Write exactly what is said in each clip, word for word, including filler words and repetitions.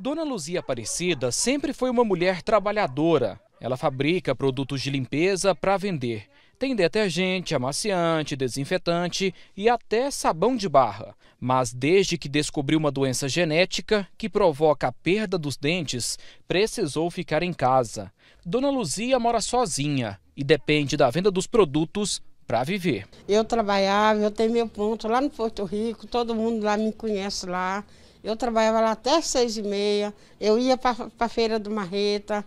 Dona Luzia Aparecida sempre foi uma mulher trabalhadora. Ela fabrica produtos de limpeza para vender. Tem detergente, amaciante, desinfetante e até sabão de barra. Mas desde que descobriu uma doença genética que provoca a perda dos dentes, precisou ficar em casa. Dona Luzia mora sozinha e depende da venda dos produtos para viver. Eu trabalhava, eu tenho meu ponto lá no Porto Rico, todo mundo lá me conhece lá. Eu trabalhava lá até seis e meia, eu ia para a feira do Marreta.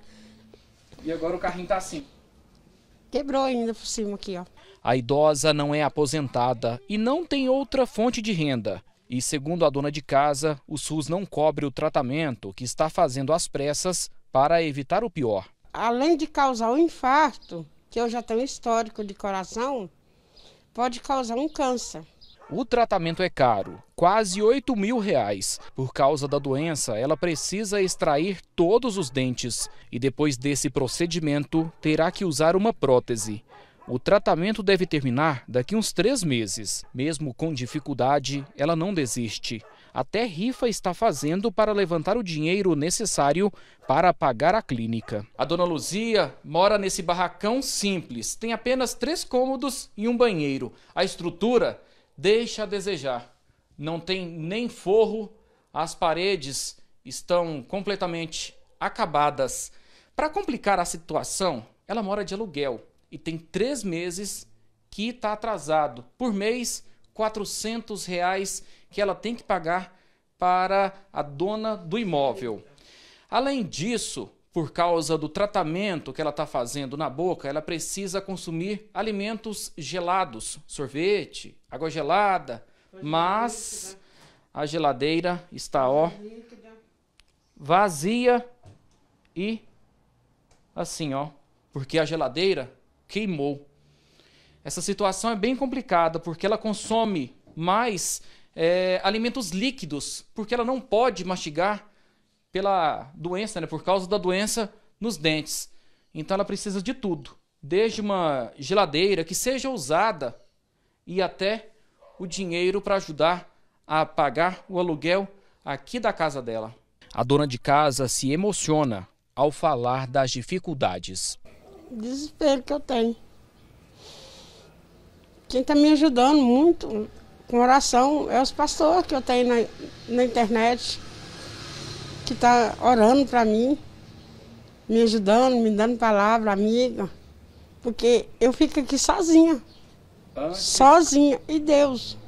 E agora o carrinho está assim? Quebrou ainda por cima aqui, ó. A idosa não é aposentada e não tem outra fonte de renda. E segundo a dona de casa, o SUS não cobre o tratamento que está fazendo às pressas para evitar o pior. Além de causar um infarto, que eu já tenho histórico de coração, pode causar um câncer. O tratamento é caro, quase oito mil reais. Por causa da doença, ela precisa extrair todos os dentes e depois desse procedimento terá que usar uma prótese. O tratamento deve terminar daqui uns três meses. Mesmo com dificuldade, ela não desiste. Até rifa está fazendo para levantar o dinheiro necessário para pagar a clínica. A Dona Luzia mora nesse barracão simples. Tem apenas três cômodos e um banheiro. A estrutura deixa a desejar. Não tem nem forro, as paredes estão completamente acabadas. Para complicar a situação, ela mora de aluguel e tem três meses que está atrasado. Por mês, quatrocentos reais que ela tem que pagar para a dona do imóvel. Além disso, por causa do tratamento que ela está fazendo na boca, ela precisa consumir alimentos gelados, sorvete, água gelada, mas a geladeira está, ó, vazia e assim, ó, porque a geladeira queimou. Essa situação é bem complicada porque ela consome mais é, alimentos líquidos, porque ela não pode mastigar pela doença, né, por causa da doença nos dentes. Então ela precisa de tudo, desde uma geladeira que seja usada e até o dinheiro para ajudar a pagar o aluguel aqui da casa dela. A dona de casa se emociona ao falar das dificuldades. Desespero que eu tenho. Quem está me ajudando muito com oração é os pastores que eu tenho na, na internet, que está orando para mim, me ajudando, me dando palavra, amiga, porque eu fico aqui sozinha, ah, sozinha, e Deus.